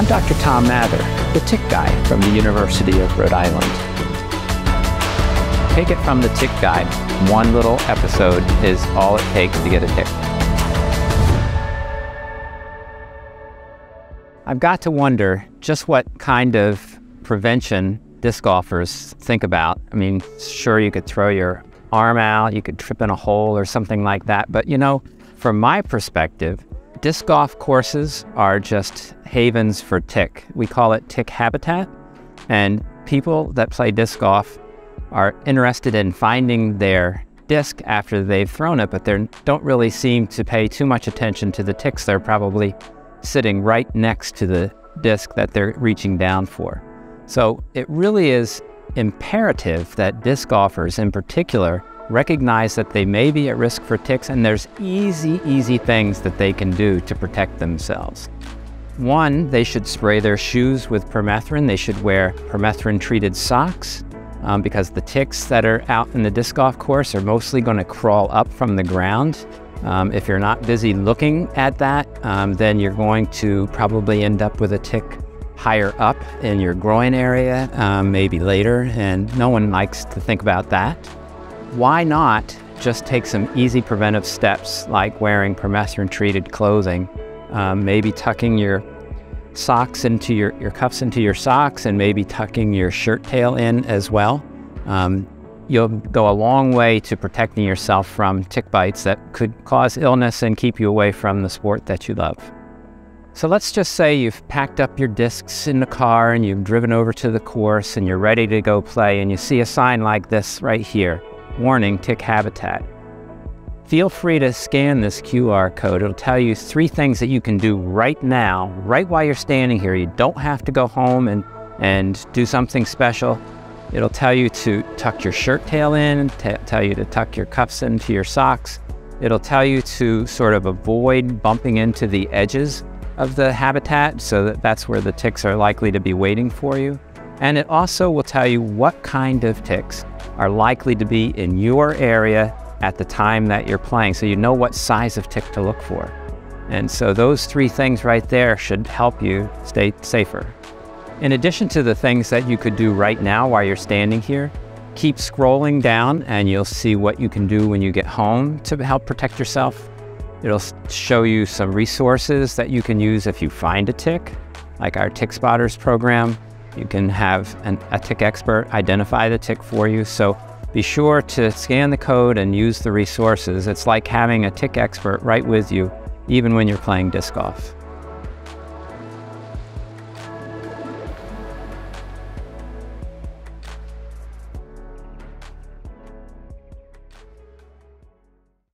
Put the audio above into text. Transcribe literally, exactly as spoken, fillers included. I'm Doctor Tom Mather, the tick guy from the University of Rhode Island. Take it from the tick guy. One little episode is all it takes to get a tick. I've got to wonder just what kind of prevention disc golfers think about. I mean, sure, you could throw your arm out, you could trip in a hole or something like that, but you know, from my perspective, disc golf courses are just havens for tick. We call it tick habitat, and people that play disc golf are interested in finding their disc after they've thrown it, but they don't really seem to pay too much attention to the ticks. They're probably sitting right next to the disc that they're reaching down for. So it really is imperative that disc golfers in particular recognize that they may be at risk for ticks, and there's easy, easy things that they can do to protect themselves. One, they should spray their shoes with permethrin. They should wear permethrin-treated socks um, because the ticks that are out in the disc golf course are mostly going to crawl up from the ground. Um, if you're not busy looking at that, um, then you're going to probably end up with a tick higher up in your groin area, um, maybe later, and no one likes to think about that. Why not just take some easy preventive steps like wearing permethrin-treated clothing, um, maybe tucking your socks into your, your cuffs into your socks, and maybe tucking your shirt tail in as well. Um, You'll go a long way to protecting yourself from tick bites that could cause illness and keep you away from the sport that you love. So let's just say you've packed up your discs in the car and you've driven over to the course and you're ready to go play, and you see a sign like this right here, warning tick habitat. Feel free to scan this Q R code. It'll tell you three things that you can do right now, right while you're standing here. You don't have to go home and, and do something special. It'll tell you to tuck your shirt tail in, tell you to tuck your cuffs into your socks. It'll tell you to sort of avoid bumping into the edges of the habitat, so that that's where the ticks are likely to be waiting for you. And it also will tell you what kind of ticks are likely to be in your area at the time that you're playing, so you know what size of tick to look for. And so those three things right there should help you stay safer. In addition to the things that you could do right now while you're standing here, keep scrolling down and you'll see what you can do when you get home to help protect yourself. It'll show you some resources that you can use if you find a tick, like our TickSpotters program. You can have an, a tick expert identify the tick for you. So be sure to scan the code and use the resources. It's like having a tick expert right with you, even when you're playing disc golf.